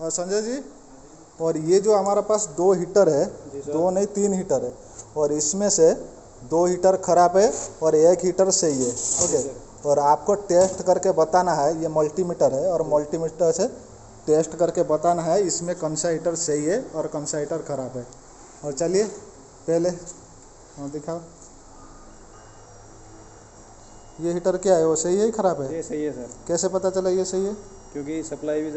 और संजय जी, और ये जो हमारा पास दो हीटर है, दो नहीं तीन हीटर है, और इसमें से दो हीटर खराब है और एक हीटर सही है। ओके, और आपको टेस्ट करके बताना है, ये मल्टीमीटर है और मल्टीमीटर से टेस्ट करके बताना है इसमें कौन सा हीटर सही है और कौन सा हीटर खराब है। और चलिए पहले दिखाओ, ये हीटर क्या है, वो सही है खराब है? ये सही है सर। कैसे पता चला ये सही है? क्योंकि सप्लाई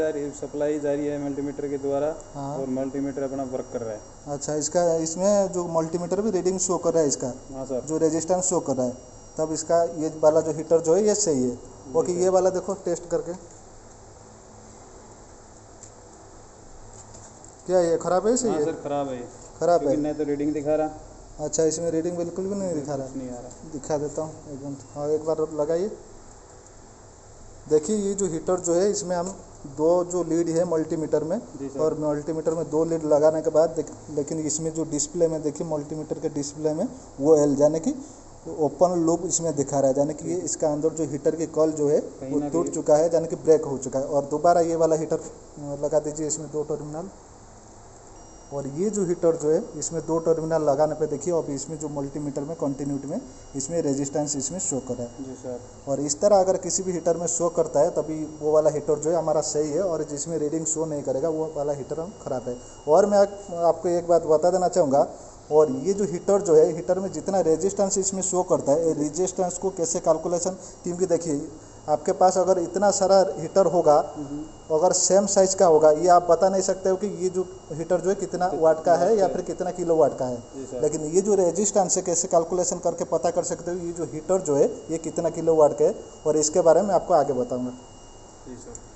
जारी है मल्टीमीटर के द्वारा। हाँ। और मल्टीमीटर अपना वर्क कर रहा है। अच्छा, इसका इसमें जो मल्टीमीटर भी रीडिंग शो कर रहा है इसका। हाँ सर। जो रेजिस्टेंस शो कर रहा है, तब इसका ये वाला जो हीटर जो है ये सही है। ओके, ये वाला देखो टेस्ट करके, क्या ये खराब है? सही है सर, खराब है, खराब है, नहीं तो रीडिंग दिखा रहा। अच्छा, इसमें रीडिंग बिल्कुल भी नहीं दिखा रहा, नहीं आ रहा। दिखा देता हूँ एकदम। हाँ, एक बार लगाइए, देखिए ये जो हीटर जो है इसमें हम दो जो लीड है मल्टीमीटर में, और मल्टीमीटर में दो लीड लगाने के बाद लेकिन इसमें जो डिस्प्ले में देखिए, मल्टीमीटर के डिस्प्ले में वो एल यानी कि ओपन लूप इसमें दिखा रहा है, यानी कि ये इसका अंदर जो हीटर की कॉल जो है वो टूट चुका है, यानी कि ब्रेक हो चुका है। और दोबारा ये वाला हीटर लगा दीजिए, इसमें दो टर्मिनल, और ये जो हीटर जो है इसमें दो टर्मिनल लगाने पे देखिए अब इसमें जो मल्टीमीटर में कंटिन्यूटी में इसमें रेजिस्टेंस इसमें शो कर रहा है। जी सर। और इस तरह अगर किसी भी हीटर में शो करता है तभी वो वाला हीटर जो है हमारा सही है, और जिसमें रीडिंग शो नहीं करेगा वो वाला हीटर ख़राब है। और मैं आपको एक बात बता देना चाहूँगा, और ये जो है हीटर में जितना रेजिस्टेंस इसमें शो करता है, रेजिस्टेंस को कैसे कैलकुलेशन, क्योंकि देखिए आपके पास अगर इतना सारा हीटर होगा, अगर सेम साइज का होगा, ये आप बता नहीं सकते हो कि ये जो हीटर जो है कितना वाट का है या फिर कितना किलो वाट का है, लेकिन ये जो रेजिस्टेंस है कैसे कैलकुलेशन करके पता कर सकते हो ये जो हीटर जो है ये कितना किलो वाट का है, और इसके बारे में आपको आगे बताऊंगा।